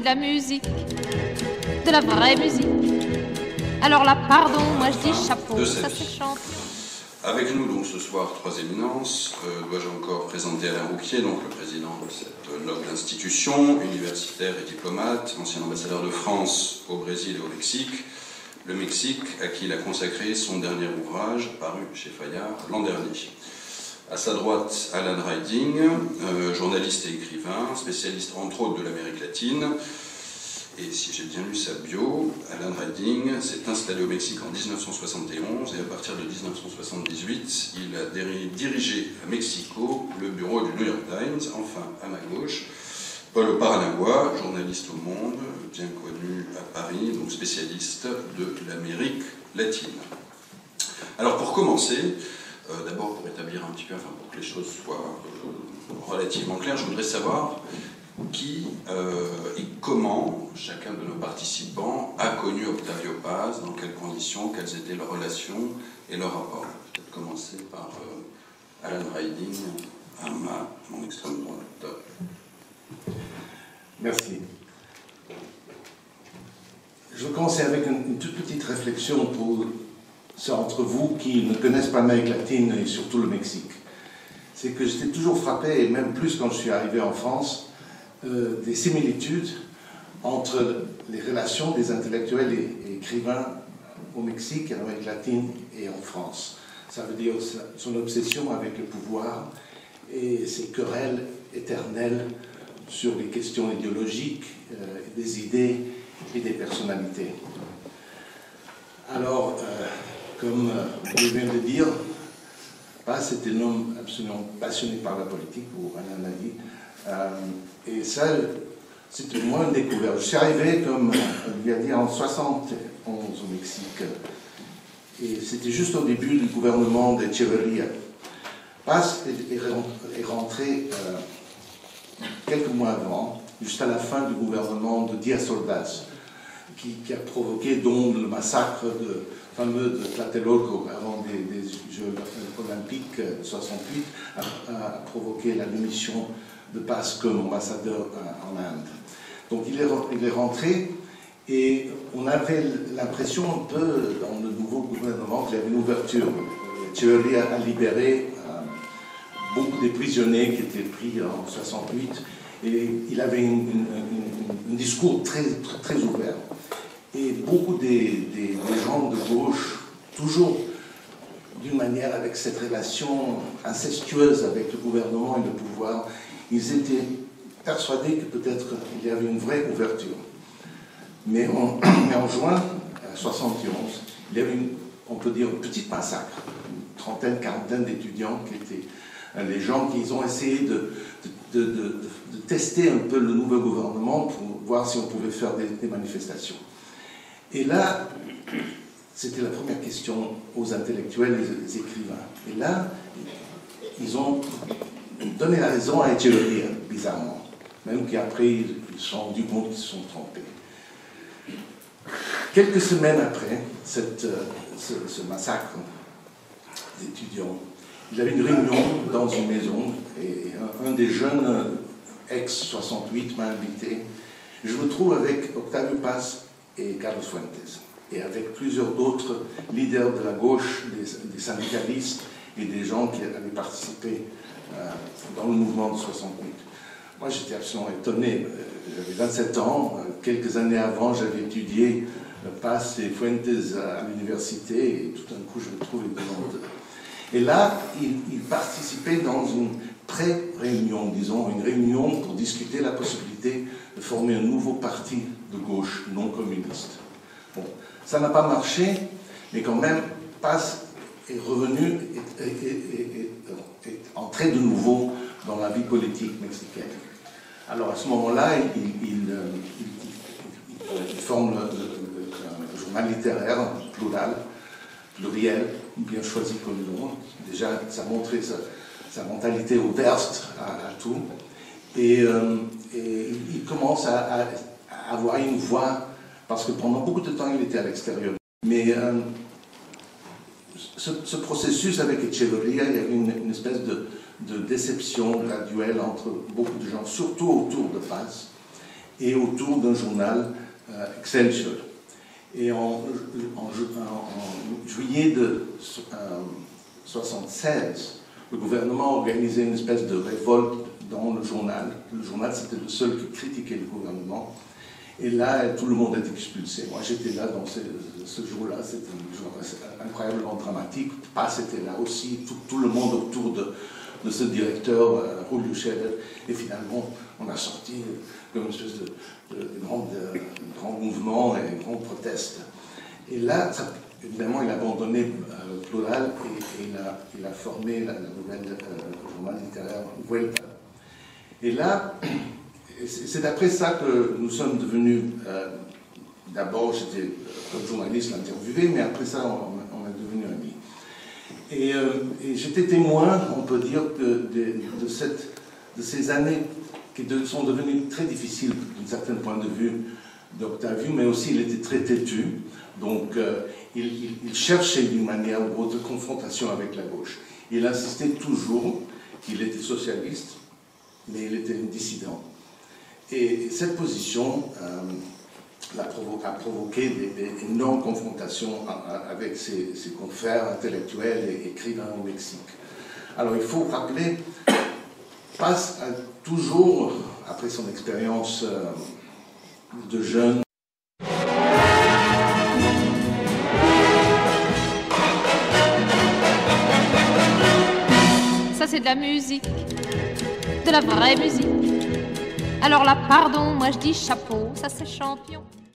de la musique, de la vraie musique. Alors là, pardon, moi je dis chapeau, ça se chante. Avec nous donc ce soir, trois éminences. Dois-je encore présenter Alain Rouquier, donc le président de cette noble institution, universitaire et diplomate, ancien ambassadeur de France au Brésil et au Mexique. Le Mexique, à qui il a consacré son dernier ouvrage, paru chez Fayard l'an dernier. À sa droite, Alan Riding, journaliste et écrivain, spécialiste entre autres de l'Amérique latine. Et si j'ai bien lu sa bio, Alan Riding s'est installé au Mexique en 1971 et à partir de 1978, il a dirigé à Mexico le bureau du New York Times. Enfin, à ma gauche, Paul Paranagua, journaliste au Monde, bien connu à Paris, donc spécialiste de l'Amérique latine. Alors pour commencer, d'abord pour établir un petit peu, enfin pour que les choses soient relativement claires, je voudrais savoir qui et comment chacun de nos participants a connu Octavio Paz, dans quelles conditions, quelles étaient leurs relations et leurs rapports. Peut-être commencer par Alan Riding, à mon extrême droite. Merci. Je vais commencer avec une toute petite réflexion pour ceux entre vous qui ne connaissent pas l'Amérique latine et surtout le Mexique. C'est que j'étais toujours frappé, et même plus quand je suis arrivé en France, des similitudes entre les relations des intellectuels et écrivains au Mexique, en Amérique latine et en France. Ça veut dire son obsession avec le pouvoir et ses querelles éternelles sur les questions idéologiques, des idées et des personnalités. Alors, comme je viens de dire, Paz était un homme absolument passionné par la politique, ou Alain l'a dit. Et ça, c'était moi une découverte. Je suis arrivé, comme on vient de dire, en 1971 au Mexique. Et c'était juste au début du gouvernement de Tcheveria. Paz est rentré quelques mois avant, juste à la fin du gouvernement de Diaz Ordaz, qui a provoqué donc le massacre fameux de Tlatelolco avant des Jeux olympiques de 68, a provoqué la démission de Paz comme ambassadeur en Inde. Donc il est rentré et on avait l'impression un peu dans le nouveau gouvernement qu'il y avait une ouverture. Tcheveria a libéré beaucoup des prisonniers qui étaient pris en 68 et il avait un discours très, très, très ouvert. Et beaucoup des gens de gauche, toujours d'une manière avec cette relation incestueuse avec le gouvernement et le pouvoir, ils étaient persuadés que peut-être il y avait une vraie ouverture. Mais en juin 1971, il y avait, on peut dire, un petit massacre, une trentaine, quarantaine d'étudiants qui étaient les gens qui ont essayé de tester un peu le nouveau gouvernement pour voir si on pouvait faire des manifestations. Et là, c'était la première question aux intellectuels, aux écrivains. Et là, ils ont donné la raison à Tcheveria, bizarrement. Même qu'après, ils se sont rendus compte qu'ils se sont trompés. Quelques semaines après ce massacre des étudiants, il avait une réunion dans une maison et un des jeunes ex-68 m'a invité. Je me trouve avec Octavio Paz et Carlos Fuentes et avec plusieurs d'autres leaders de la gauche, des syndicalistes et des gens qui avaient participé dans le mouvement de 68. Moi j'étais absolument étonné, j'avais 27 ans, quelques années avant j'avais étudié Paz et Fuentes à l'université et tout d'un coup je me trouvais devant eux. Et là, il participait dans une pré-réunion, disons, une réunion pour discuter la possibilité de former un nouveau parti de gauche non communiste. Bon, ça n'a pas marché, mais quand même, Paz est revenu et entré de nouveau dans la vie politique mexicaine. Alors à ce moment-là, il forme le journal littéraire, Plural, Pluriel, bien choisi comme nom. Déjà, ça montrait sa mentalité ouverte à tout. Et il commence à avoir une voix, parce que pendant beaucoup de temps, il était à l'extérieur. Mais ce processus avec Echeverria, il y avait une espèce de déception graduelle entre beaucoup de gens, surtout autour de Paz. et autour d'un journal Excelsior. Et en juillet de 1976, le gouvernement organisait une espèce de révolte dans le journal. Le journal, c'était le seul qui critiquait le gouvernement. Et là, tout le monde est expulsé. Moi, j'étais là dans ce jour-là. C'était un jour incroyablement dramatique. Paz était là aussi. Tout le monde autour de ce directeur, Julio Scheder. Et finalement, on a sorti comme une espèce de grand mouvement et de grandes protestes. Et là, ça, évidemment, il a abandonné Plural et il a formé la nouvelle journal littéraire Vuelta. Et là, c'est après ça que nous sommes devenus, d'abord j'étais comme journaliste l'interviewé, mais après ça on est devenu amis. Et j'étais témoin, on peut dire, de ces années qui sont devenues très difficiles d'un certain point de vue d'Octavio, mais aussi il était très têtu, donc il cherchait d'une manière ou autre confrontation avec la gauche. Il insistait toujours qu'il était socialiste, mais il était un dissident. Et cette position a provoqué des énormes confrontations avec ses confrères intellectuels et écrivains au Mexique. Alors il faut rappeler, Paz a toujours, après son expérience de jeune, ça c'est de la musique, de la vraie musique. Alors là, pardon, moi je dis chapeau, ça c'est champion.